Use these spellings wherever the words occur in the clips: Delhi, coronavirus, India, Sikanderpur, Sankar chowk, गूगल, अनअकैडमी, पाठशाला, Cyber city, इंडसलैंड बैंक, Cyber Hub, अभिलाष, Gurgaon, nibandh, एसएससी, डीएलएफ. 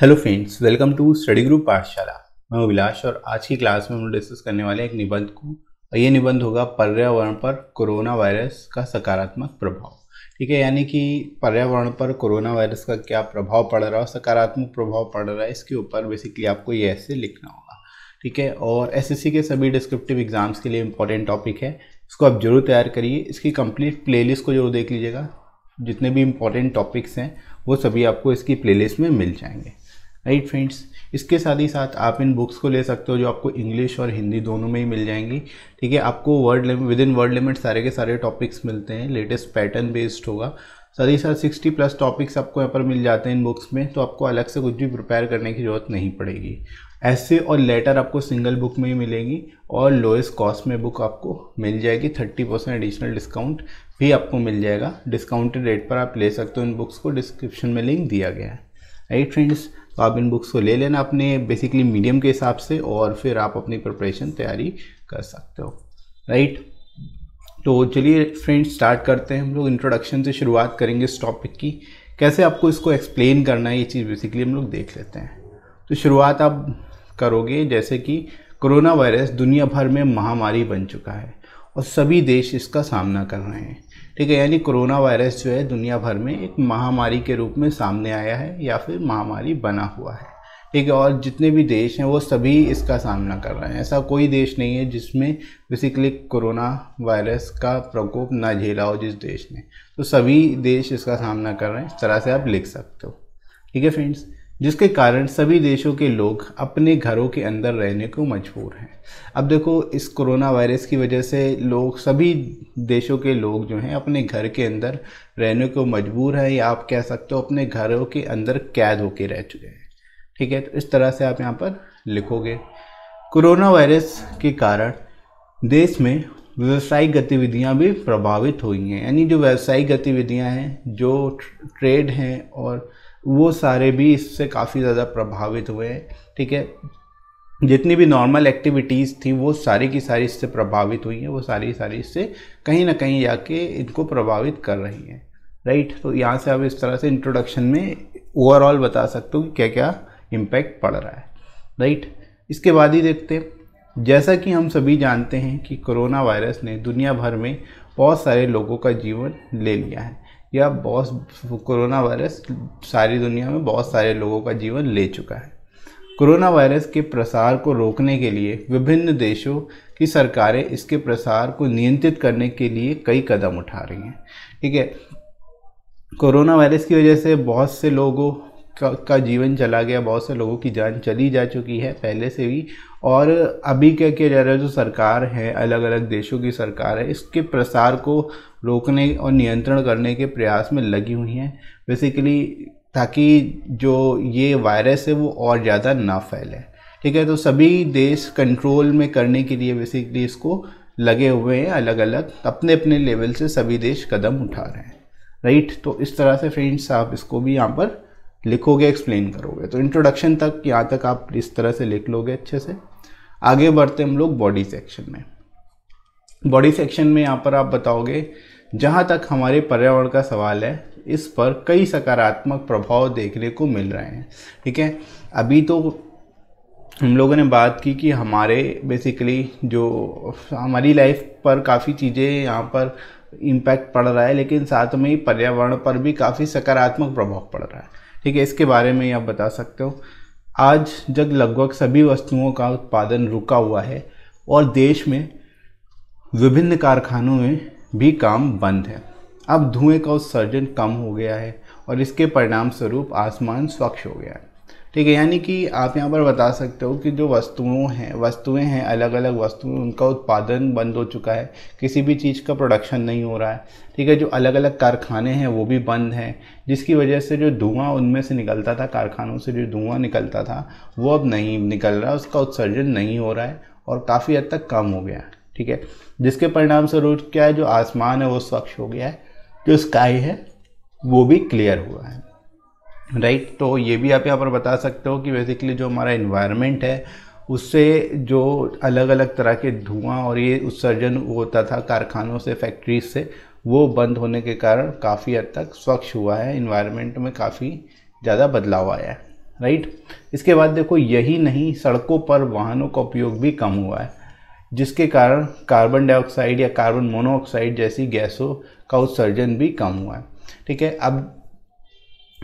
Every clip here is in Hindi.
Hello friends, welcome to study group पाठशाला। मैं अभिलाष और आज की क्लास में हम डिस्कस करने वाले एक निबंध को, और ये निबंध होगा पर्यावरण पर कोरोना वायरस का सकारात्मक प्रभाव। ठीक है, यानी कि पर्यावरण पर कोरोना वायरस का क्या प्रभाव पड़ रहा है, सकारात्मक प्रभाव पड़ रहा है, इसके ऊपर बेसिकली आपको ये ऐसे लिखना होगा। ठीक है, और एसएससी के सभी डिस्क्रिप्टिव एग्जाम्स के लिए इंपॉर्टेंट टॉपिक है, इसको आप जरूर तैयार करिए। इसकी कंप्लीट प्लेलिस्ट को जरूर देख लीजिएगा, जितने भी इंपॉर्टेंट टॉपिक्स हैं वो सभी आपको इसकी प्लेलिस्ट में मिल जाएंगे। राइट फ्रेंड्स, इसके साथ ही साथ आप इन बुक्स को ले सकते हो जो आपको इंग्लिश और हिंदी दोनों में ही मिल जाएंगी। ठीक है, आपको विद इन वर्ड लिमिट सारे के सारे टॉपिक्स मिलते हैं, लेटेस्ट पैटर्न बेस्ड होगा। साथ ही साथ 60+ टॉपिक्स आपको यहाँ पर मिल जाते हैं इन बुक्स में, तो आपको अलग से कुछ भी प्रिपेयर करने की ज़रूरत नहीं पड़ेगी। ऐसे और लेटर आपको सिंगल बुक में ही मिलेंगी और लोएस्ट कॉस्ट में बुक आपको मिल जाएगी। 30% एडिशनल डिस्काउंट भी आपको मिल जाएगा, डिस्काउंटेड रेट पर आप ले सकते हो इन बुक्स को। डिस्क्रिप्शन में लिंक दिया गया है। राइट फ्रेंड्स, तो आप इन बुक्स को ले लेना अपने बेसिकली मीडियम के हिसाब से, और फिर आप अपनी प्रिपरेशन तैयारी कर सकते हो। राइट, तो चलिए फ्रेंड्स स्टार्ट करते हैं। हम लोग इंट्रोडक्शन से शुरुआत करेंगे इस टॉपिक की, कैसे आपको इसको एक्सप्लेन करना है ये चीज़ बेसिकली हम लोग देख लेते हैं। तो शुरुआत आप करोगे जैसे कि कोरोना वायरस दुनिया भर में महामारी बन चुका है और सभी देश इसका सामना कर रहे हैं। ठीक है, यानी कोरोना वायरस जो है दुनिया भर में एक महामारी के रूप में सामने आया है या फिर महामारी बना हुआ है। ठीक है, और जितने भी देश हैं वो सभी इसका सामना कर रहे हैं। ऐसा कोई देश नहीं है जिसमें बेसिकली कोरोना वायरस का प्रकोप ना झेला हो जिस देश ने, तो सभी देश इसका सामना कर रहे हैं, इस तरह से आप लिख सकते हो। ठीक है फ्रेंड्स, जिसके कारण सभी देशों के लोग अपने घरों के अंदर रहने को मजबूर हैं। अब देखो, इस कोरोना वायरस की वजह से लोग, सभी देशों के लोग जो हैं अपने घर के अंदर रहने को मजबूर हैं, या आप कह सकते हो अपने घरों के अंदर कैद होके रह चुके हैं। ठीक है, तो इस तरह से आप यहाँ पर लिखोगे। कोरोना वायरस के कारण देश में व्यावसायिक गतिविधियां भी प्रभावित हुई हैं, यानी जो व्यावसायिक गतिविधियां हैं, जो ट्रेड हैं, और वो सारे भी इससे काफ़ी ज़्यादा प्रभावित हुए हैं। ठीक है, जितनी भी नॉर्मल एक्टिविटीज़ थी वो सारी की सारी इससे प्रभावित हुई हैं, वो सारी इससे कहीं ना कहीं जाके इनको प्रभावित कर रही हैं। राइट, तो यहाँ से आप इस तरह से इंट्रोडक्शन में ओवरऑल बता सकते हो कि क्या क्या इम्पैक्ट पड़ रहा है। राइट, इसके बाद ही देखते हैं, जैसा कि हम सभी जानते हैं कि कोरोना वायरस ने दुनिया भर में बहुत सारे लोगों का जीवन ले लिया है, या कोरोना वायरस सारी दुनिया में बहुत सारे लोगों का जीवन ले चुका है। कोरोना वायरस के प्रसार को रोकने के लिए विभिन्न देशों की सरकारें इसके प्रसार को नियंत्रित करने के लिए कई कदम उठा रही हैं। ठीक है, कोरोना वायरस की वजह से बहुत से लोगों का जीवन चला गया, बहुत से लोगों की जान चली जा चुकी है पहले से भी, और अभी क्या किया जा रहा है, जो सरकार है, अलग अलग देशों की सरकार है, इसके प्रसार को रोकने और नियंत्रण करने के प्रयास में लगी हुई हैं बेसिकली, ताकि जो ये वायरस है वो और ज़्यादा ना फैले। ठीक है, तो सभी देश कंट्रोल में करने के लिए बेसिकली इसको लगे हुए हैं, अलग अलग अपने अपने लेवल से सभी देश कदम उठा रहे हैं। राइट, तो इस तरह से फ्रेंड्स आप इसको भी यहाँ पर लिखोगे, एक्सप्लेन करोगे। तो इंट्रोडक्शन तक, यहाँ तक आप इस तरह से लिख लोगे अच्छे से। आगे बढ़ते हम लोग बॉडी सेक्शन में। बॉडी सेक्शन में यहाँ पर आप बताओगे, जहाँ तक हमारे पर्यावरण का सवाल है इस पर कई सकारात्मक प्रभाव देखने को मिल रहे हैं। ठीक है, अभी तो हम लोगों ने बात की कि हमारे बेसिकली जो हमारी लाइफ पर काफ़ी चीज़ें यहाँ पर इम्पैक्ट पड़ रहा है, लेकिन साथ में ही पर्यावरण पर भी काफ़ी सकारात्मक प्रभाव पड़ रहा है। ठीक है, इसके बारे में आप बता सकते हो। आज जब लगभग सभी वस्तुओं का उत्पादन रुका हुआ है और देश में विभिन्न कारखानों में भी काम बंद है, अब धुएं का उत्सर्जन कम हो गया है और इसके परिणाम स्वरूप आसमान स्वच्छ हो गया है। ठीक है, यानी कि आप यहाँ पर बता सकते हो कि जो वस्तुएं हैं अलग अलग वस्तुएं, उनका उत्पादन बंद हो चुका है, किसी भी चीज़ का प्रोडक्शन नहीं हो रहा है। ठीक है, जो अलग अलग कारखाने हैं वो भी बंद हैं, जिसकी वजह से जो धुआं उनमें से निकलता था, कारखानों से जो धुआं निकलता था वो अब नहीं निकल रहा, उसका उत्सर्जन नहीं हो रहा है और काफ़ी हद तक कम हो गया है। ठीक है, जिसके परिणाम स्वरूप क्या है, जो आसमान है वो स्वच्छ हो गया है, जो स्काई है वो भी क्लियर हुआ है। राइट, तो ये भी आप यहाँ पर बता सकते हो कि बेसिकली जो हमारा इन्वायरमेंट है उससे जो अलग अलग तरह के धुआं और ये उत्सर्जन होता था कारखानों से, फैक्ट्रीज से, वो बंद होने के कारण काफ़ी हद तक स्वच्छ हुआ है, इन्वायरमेंट में काफ़ी ज़्यादा बदलाव आया है। राइट। इसके बाद देखो यही नहीं, सड़कों पर वाहनों का उपयोग भी कम हुआ है, जिसके कारण कार्बन डाइऑक्साइड या कार्बन मोनोऑक्साइड जैसी गैसों का उत्सर्जन भी कम हुआ है। ठीक है, अब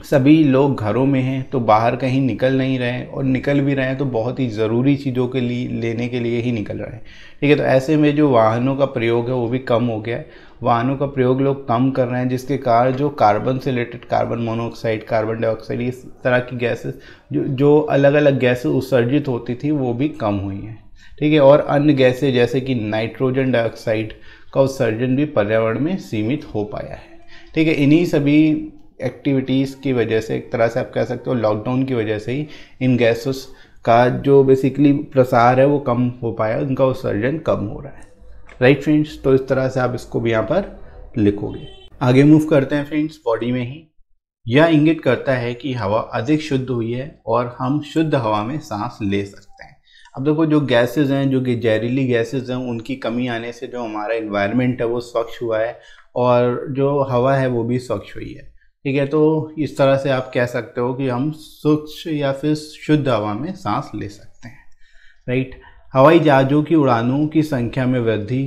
सभी लोग घरों में हैं तो बाहर कहीं निकल नहीं रहे, और निकल भी रहे हैं तो बहुत ही ज़रूरी चीज़ों के लिए लेने के लिए ही निकल रहे हैं। ठीक है, तो ऐसे में जो वाहनों का प्रयोग है वो भी कम हो गया है, वाहनों का प्रयोग लोग कम कर रहे हैं, जिसके कारण जो कार्बन से related carbon monoxide, carbon dioxide, इस तरह की गैसेस जो अलग अलग गैसें उत्सर्जित होती थी वो भी कम हुई हैं। ठीक है, और अन्य गैसें जैसे कि नाइट्रोजन डाइऑक्साइड का उत्सर्जन भी पर्यावरण में सीमित हो पाया है। ठीक है, इन्हीं सभी एक्टिविटीज़ की वजह से, एक तरह से आप कह सकते हो लॉकडाउन की वजह से ही इन गैसों का जो बेसिकली प्रसार है वो कम हो पाया, उनका उत्सर्जन कम हो रहा है। राइट फ्रेंड्स, तो इस तरह से आप इसको भी यहाँ पर लिखोगे। आगे मूव करते हैं फ्रेंड्स, बॉडी में ही यह इंगित करता है कि हवा अधिक शुद्ध हुई है और हम शुद्ध हवा में सांस ले सकते हैं। अब देखो जो गैसेज हैं, जो कि जहरीली गैसेज हैं, उनकी कमी आने से जो हमारा इन्वायरमेंट है वो स्वच्छ हुआ है और जो हवा है वो भी स्वच्छ हुई है। ठीक है, तो इस तरह से आप कह सकते हो कि हम स्वच्छ या फिर शुद्ध हवा में सांस ले सकते हैं। राइट, हवाई जहाज़ों की उड़ानों की संख्या में वृद्धि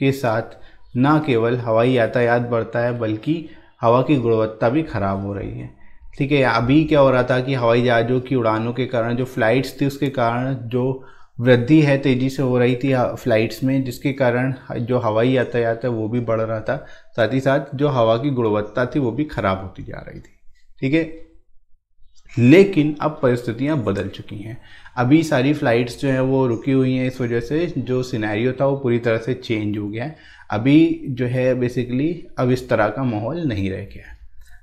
के साथ न केवल हवाई यातायात बढ़ता है बल्कि हवा की गुणवत्ता भी खराब हो रही है। ठीक है, अभी क्या हो रहा था कि हवाई जहाज़ों की उड़ानों के कारण जो फ़्लाइट्स थी उसके कारण जो वृद्धि है तेज़ी से हो रही थी फ़्लाइट्स में, जिसके कारण जो हवाई यातायात है वो भी बढ़ रहा था, साथ ही साथ जो हवा की गुणवत्ता थी वो भी ख़राब होती जा रही थी। ठीक है, लेकिन अब परिस्थितियाँ बदल चुकी हैं, अभी सारी फ़्लाइट्स जो हैं वो रुकी हुई हैं, इस वजह से जो सिनेरियो था वो पूरी तरह से चेंज हो गया है। अभी जो है बेसिकली अब इस तरह का माहौल नहीं रह गया है।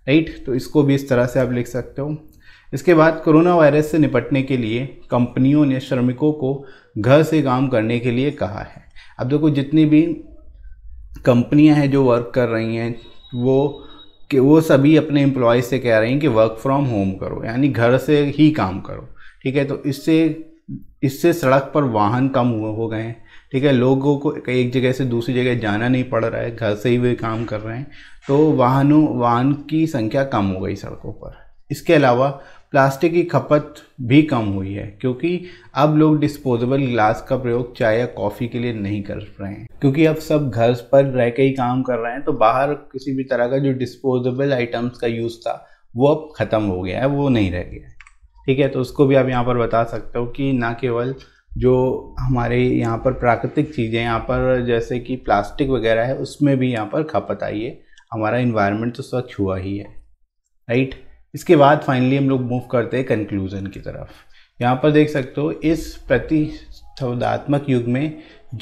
राइट, तो इसको भी इस तरह से आप लिख सकते हो। इसके बाद कोरोना वायरस से निपटने के लिए कंपनियों ने श्रमिकों को घर से काम करने के लिए कहा है। अब देखो जितनी भी कंपनियां हैं जो वर्क कर रही हैं वो सभी अपने एम्प्लॉय से कह रही हैं कि वर्क फ्रॉम होम करो, यानी घर से ही काम करो। ठीक है, तो इससे सड़क पर वाहन कम हो गए हैं। ठीक है, लोगों को एक जगह से दूसरी जगह जाना नहीं पड़ रहा है, घर से ही वे काम कर रहे हैं, तो वाहन की संख्या कम हो गई सड़कों पर। इसके अलावा प्लास्टिक की खपत भी कम हुई है, क्योंकि अब लोग डिस्पोजेबल ग्लास का प्रयोग चाय या कॉफ़ी के लिए नहीं कर रहे हैं, क्योंकि अब सब घर पर रह के ही काम कर रहे हैं, तो बाहर किसी भी तरह का जो डिस्पोजेबल आइटम्स का यूज़ था वो अब ख़त्म हो गया है, वो नहीं रह गया है। ठीक है, तो उसको भी आप यहाँ पर बता सकते हो कि ना केवल जो हमारे यहाँ पर प्राकृतिक चीज़ें यहाँ पर जैसे कि प्लास्टिक वगैरह है उसमें भी यहाँ पर खपत आई है, हमारा इन्वायरमेंट तो स्वच्छ हुआ ही है। राइट, इसके बाद फाइनली हम लोग मूव करते हैं कंक्लूज़न की तरफ। यहाँ पर देख सकते हो इस प्रतिस्पर्धात्मक युग में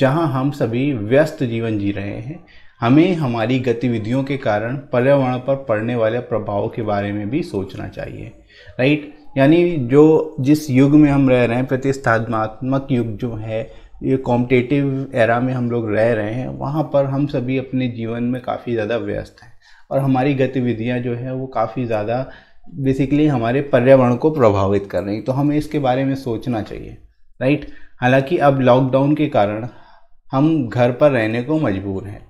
जहाँ हम सभी व्यस्त जीवन जी रहे हैं, हमें हमारी गतिविधियों के कारण पर्यावरण पर पड़ने वाले प्रभावों के बारे में भी सोचना चाहिए। राइट, यानी जिस युग में हम रह रहे हैं, प्रतिस्पर्धात्मक युग जो है, ये कॉम्पिटिटिव एरा में हम लोग रह रहे हैं, वहाँ पर हम सभी अपने जीवन में काफ़ी ज़्यादा व्यस्त हैं और हमारी गतिविधियाँ जो है वो काफ़ी ज़्यादा बेसिकली हमारे पर्यावरण को प्रभावित कर रही, तो हमें इसके बारे में सोचना चाहिए। राइट, हालांकि अब लॉकडाउन के कारण हम घर पर रहने को मजबूर हैं,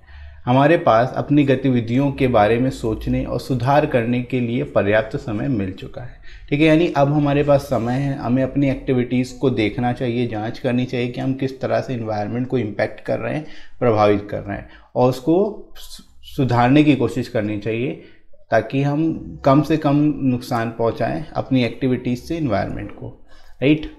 हमारे पास अपनी गतिविधियों के बारे में सोचने और सुधार करने के लिए पर्याप्त समय मिल चुका है। ठीक है, यानी अब हमारे पास समय है, हमें अपनी एक्टिविटीज़ को देखना चाहिए, जांच करनी चाहिए कि हम किस तरह से इन्वायरमेंट को इम्पैक्ट कर रहे हैं, प्रभावित कर रहे हैं, और उसको सुधारने की कोशिश करनी चाहिए ताकि हम कम से कम नुकसान पहुँचाएँ अपनी एक्टिविटीज़ से इन्वायरमेंट को। राइट,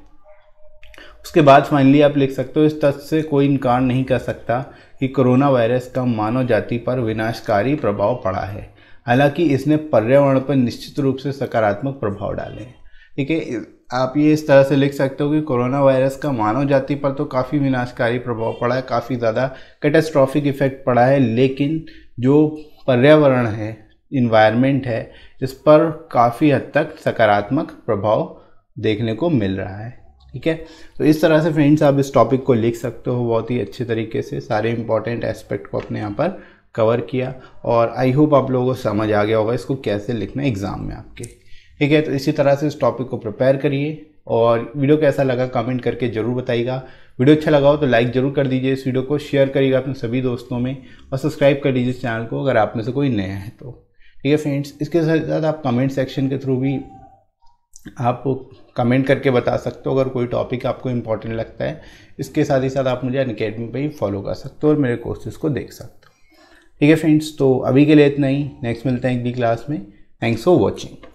उसके बाद फाइनली आप लिख सकते हो इस तथ्य से कोई इनकार नहीं कर सकता कि कोरोना वायरस का मानव जाति पर विनाशकारी प्रभाव पड़ा है, हालांकि इसने पर्यावरण पर निश्चित रूप से सकारात्मक प्रभाव डाले हैं। ठीक है, आप ये इस तरह से लिख सकते हो कि कोरोना वायरस का मानव जाति पर तो काफ़ी विनाशकारी प्रभाव पड़ा है, काफ़ी ज़्यादा कैटास्ट्रॉफिक इफेक्ट पड़ा है, लेकिन जो पर्यावरण है, इन्वायरमेंट है, इस पर काफ़ी हद तक सकारात्मक प्रभाव देखने को मिल रहा है। ठीक है, तो इस तरह से फ्रेंड्स आप इस टॉपिक को लिख सकते हो, बहुत ही अच्छे तरीके से सारे इंपॉर्टेंट एस्पेक्ट को अपने यहाँ पर कवर किया, और आई होप आप लोगों को समझ आ गया होगा इसको कैसे लिखना है एग्ज़ाम में आपके। ठीक है, तो इसी तरह से इस टॉपिक को प्रिपेयर करिए, और वीडियो कैसा लगा कमेंट करके ज़रूर बताइएगा। वीडियो अच्छा लगा हो तो लाइक ज़रूर कर दीजिए, इस वीडियो को शेयर करिएगा अपने सभी दोस्तों में, और सब्सक्राइब कर दीजिए चैनल को अगर आप में से कोई नया है तो। ठीक है फ्रेंड्स, इसके साथ आप कमेंट सेक्शन के थ्रू भी आप कमेंट करके बता सकते हो अगर कोई टॉपिक आपको इम्पोर्टेंट लगता है। इसके साथ ही साथ आप मुझे अनअकैडमी पे ही फॉलो कर सकते हो और मेरे कोर्सेज को देख सकते हो। ठीक है फ्रेंड्स, तो अभी के लिए इतना ही। नेक्स्ट मिलते हैं एक भी क्लास में। Thanks for watching.